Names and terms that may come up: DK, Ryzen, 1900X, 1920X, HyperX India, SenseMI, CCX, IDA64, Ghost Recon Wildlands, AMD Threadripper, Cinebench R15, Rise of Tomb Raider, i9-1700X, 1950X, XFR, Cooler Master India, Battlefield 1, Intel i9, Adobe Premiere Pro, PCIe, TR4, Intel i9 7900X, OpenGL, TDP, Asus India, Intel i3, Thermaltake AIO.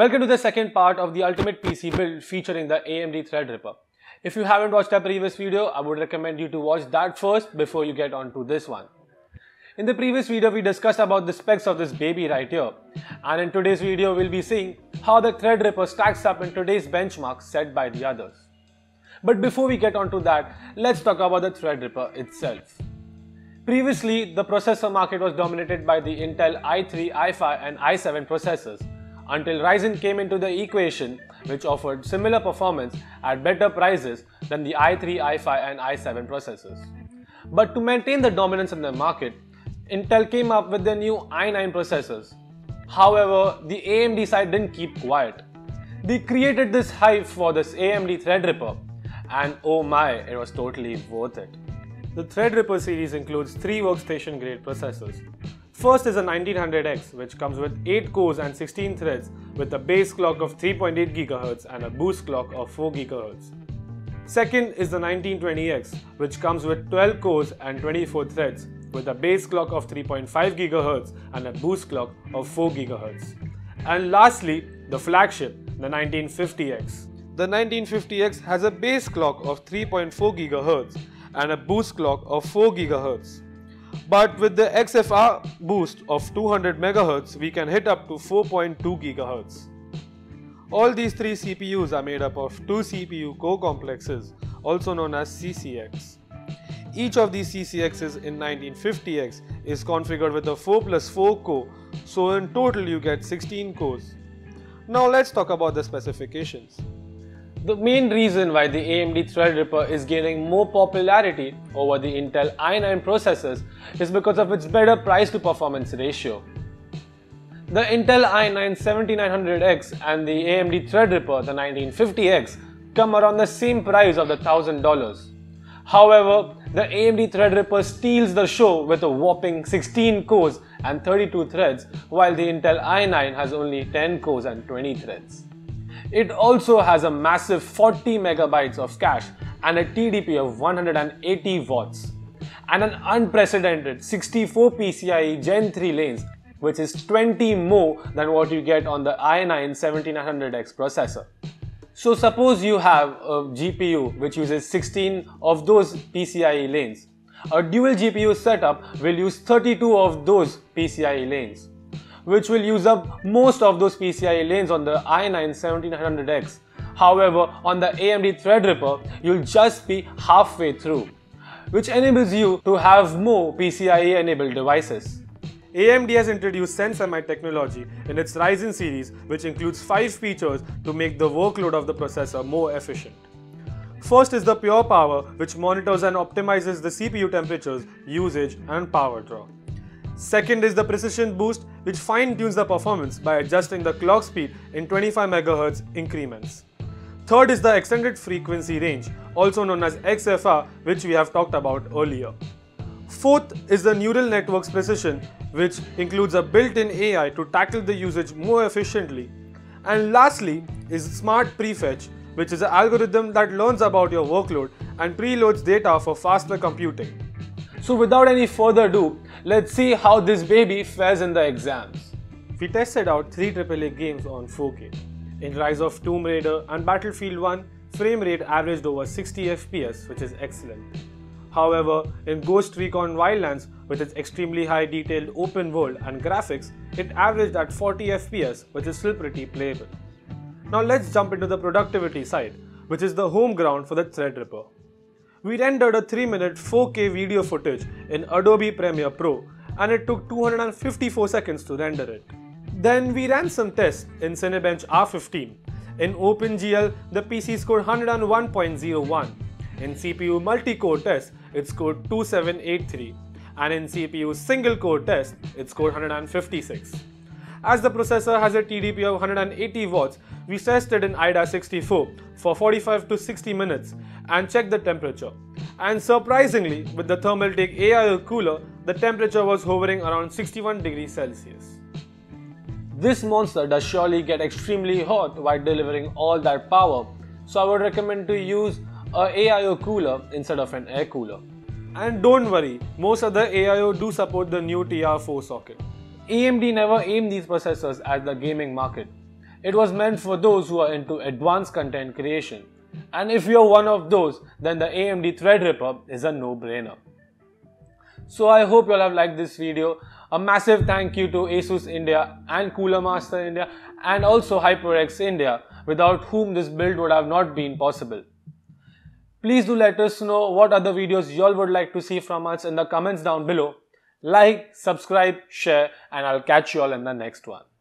Welcome to the second part of the ultimate PC build featuring the AMD Threadripper. If you haven't watched our previous video, I would recommend you to watch that first before you get on to this one. In the previous video, we discussed about the specs of this baby right here. And in today's video, we'll be seeing how the Threadripper stacks up in today's benchmarks set by the others. But before we get on to that, let's talk about the Threadripper itself. Previously, the processor market was dominated by the Intel i3, i5 and i7 processors, until Ryzen came into the equation, which offered similar performance at better prices than the i3, i5 and i7 processors. But to maintain the dominance in the market, Intel came up with the new i9 processors. However, the AMD side didn't keep quiet. They created this hype for this AMD Threadripper, and oh my, it was totally worth it. The Threadripper series includes three workstation grade processors. First is a 1900X, which comes with 8 cores and 16 threads with a base clock of 3.8 GHz and a boost clock of 4 GHz. Second is the 1920X, which comes with 12 cores and 24 threads with a base clock of 3.5 GHz and a boost clock of 4 GHz. And lastly, the flagship, the 1950X. The 1950X has a base clock of 3.4 GHz and a boost clock of 4 GHz. But with the XFR boost of 200 MHz, we can hit up to 4.2 GHz. All these three CPUs are made up of two CPU core complexes, also known as CCX. Each of these CCXs in 1950X is configured with a 4+4 core, so in total you get 16 cores. Now let's talk about the specifications. The main reason why the AMD Threadripper is gaining more popularity over the Intel i9 processors is because of its better price to performance ratio. The Intel i9 7900X and the AMD Threadripper, the 1950X, come around the same price of the $1,000. However, the AMD Threadripper steals the show with a whopping 16 cores and 32 threads, while the Intel i9 has only 10 cores and 20 threads. It also has a massive 40 megabytes of cache and a TDP of 180 watts and an unprecedented 64 PCIe Gen 3 lanes, which is 20 more than what you get on the i9 7900X processor. So suppose you have a GPU which uses 16 of those PCIe lanes. A dual GPU setup will use 32 of those PCIe lanes, which will use up most of those PCIe lanes on the i9-1700X. However, on the AMD Threadripper, you'll just be halfway through, which enables you to have more PCIe-enabled devices. AMD has introduced SenseMI technology in its Ryzen series, which includes 5 features to make the workload of the processor more efficient. First is the Pure Power, which monitors and optimizes the CPU temperatures, usage and power draw. Second is the Precision Boost, which fine-tunes the performance by adjusting the clock speed in 25 MHz increments. Third is the Extended Frequency Range, also known as XFR, which we have talked about earlier. Fourth is the Neural Network's Precision, which includes a built-in AI to tackle the usage more efficiently. And lastly is Smart Prefetch, which is an algorithm that learns about your workload and preloads data for faster computing. So without any further ado, let's see how this baby fares in the exams. We tested out 3 AAA games on 4K. In Rise of Tomb Raider and Battlefield 1, frame rate averaged over 60 FPS, which is excellent. However, in Ghost Recon Wildlands, with its extremely high detailed open world and graphics, it averaged at 40 FPS, which is still pretty playable. Now let's jump into the productivity side, which is the home ground for the Threadripper. We rendered a 3-minute 4K video footage in Adobe Premiere Pro, and it took 254 seconds to render it. Then we ran some tests in Cinebench R15. In OpenGL, the PC scored 101.01. In CPU multi-core test, it scored 2783. And in CPU single-core test, it scored 156. As the processor has a TDP of 180 watts, we tested in IDA64 for 45 to 60 minutes and checked the temperature. And surprisingly, with the Thermaltake AIO cooler, the temperature was hovering around 61 degrees Celsius. This monster does surely get extremely hot while delivering all that power, so I would recommend to use a AIO cooler instead of an air cooler. And don't worry, most other AIO do support the new TR4 socket. AMD never aimed these processors at the gaming market. It was meant for those who are into advanced content creation. And if you're one of those, then the AMD Threadripper is a no-brainer. So I hope you all have liked this video. A massive thank you to Asus India and Cooler Master India and also HyperX India, without whom this build would have not been possible. Please do let us know what other videos you all would like to see from us in the comments down below. Like, subscribe, share, and I'll catch you all in the next one.